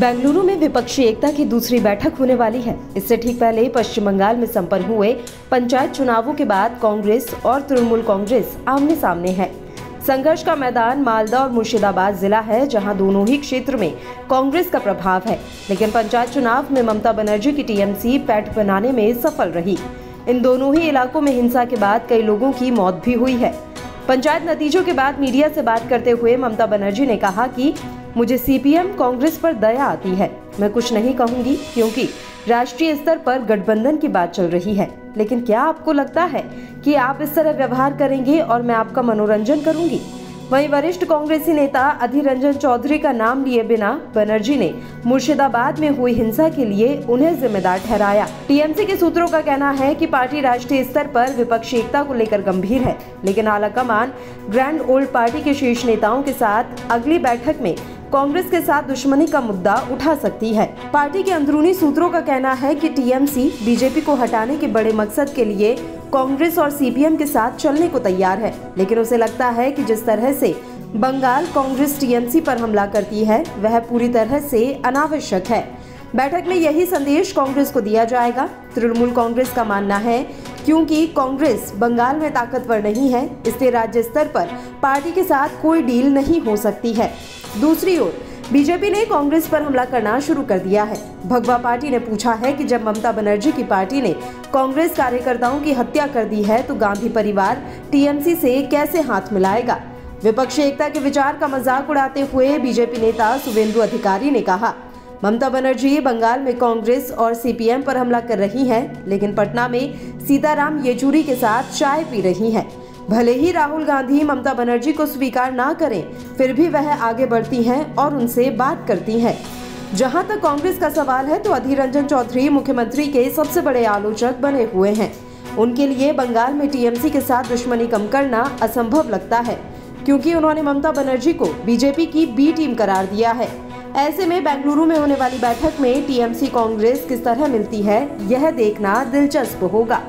बेंगलुरु में विपक्षी एकता की दूसरी बैठक होने वाली है। इससे ठीक पहले पश्चिम बंगाल में संपन्न हुए पंचायत चुनावों के बाद कांग्रेस और तृणमूल कांग्रेस आमने सामने है। संघर्ष का मैदान मालदा और मुर्शिदाबाद जिला है, जहां दोनों ही क्षेत्र में कांग्रेस का प्रभाव है, लेकिन पंचायत चुनाव में ममता बनर्जी की टीएमसी पैठ बनाने में सफल रही। इन दोनों ही इलाकों में हिंसा के बाद कई लोगों की मौत भी हुई है। पंचायत नतीजों के बाद मीडिया से बात करते हुए ममता बनर्जी ने कहा कि मुझे सीपीएम कांग्रेस पर दया आती है। मैं कुछ नहीं कहूंगी क्योंकि राष्ट्रीय स्तर पर गठबंधन की बात चल रही है, लेकिन क्या आपको लगता है कि आप इस तरह व्यवहार करेंगे और मैं आपका मनोरंजन करूंगी? वहीं वरिष्ठ कांग्रेसी नेता अधीर रंजन चौधरी का नाम लिए बिना बनर्जी ने मुर्शिदाबाद में हुई हिंसा के लिए उन्हें जिम्मेदार ठहराया। टीएमसी के सूत्रों का कहना है कि पार्टी राष्ट्रीय स्तर पर विपक्षी एकता को लेकर गंभीर है, लेकिन आला कमान ग्रैंड ओल्ड पार्टी के शीर्ष नेताओं के साथ अगली बैठक में कांग्रेस के साथ दुश्मनी का मुद्दा उठा सकती है। पार्टी के अंदरूनी सूत्रों का कहना है कि टीएमसी बीजेपी को हटाने के बड़े मकसद के लिए कांग्रेस और सीपीएम के साथ चलने को तैयार है, लेकिन उसे लगता है कि जिस तरह से बंगाल कांग्रेस टीएमसी पर हमला करती है वह पूरी तरह से अनावश्यक है। बैठक में यही संदेश कांग्रेस को दिया जाएगा। तृणमूल कांग्रेस का मानना है क्योंकि कांग्रेस बंगाल में ताकतवर नहीं है, इसलिए राज्य स्तर पर पार्टी के साथ कोई डील नहीं हो सकती है। दूसरी ओर बीजेपी ने कांग्रेस पर हमला करना शुरू कर दिया है। भगवा पार्टी ने पूछा है कि जब ममता बनर्जी की पार्टी ने कांग्रेस कार्यकर्ताओं की हत्या कर दी है तो गांधी परिवार टीएमसी से कैसे हाथ मिलाएगा? विपक्षी एकता के विचार का मजाक उड़ाते हुए बीजेपी नेता सुवेन्द्र अधिकारी ने कहा, ममता बनर्जी बंगाल में कांग्रेस और सीपीएम पर हमला कर रही हैं, लेकिन पटना में सीताराम येचुरी के साथ चाय पी रही हैं। भले ही राहुल गांधी ममता बनर्जी को स्वीकार ना करें, फिर भी वह आगे बढ़ती हैं और उनसे बात करती हैं। जहां तक कांग्रेस का सवाल है तो अधीर रंजन चौधरी मुख्यमंत्री के सबसे बड़े आलोचक बने हुए हैं। उनके लिए बंगाल में टीएमसी के साथ दुश्मनी कम करना असंभव लगता है, क्योंकि उन्होंने ममता बनर्जी को बीजेपी की बी टीम करार दिया है। ऐसे में बेंगलुरु में होने वाली बैठक में टीएमसी कांग्रेस किस तरह मिलती है, यह देखना दिलचस्प होगा।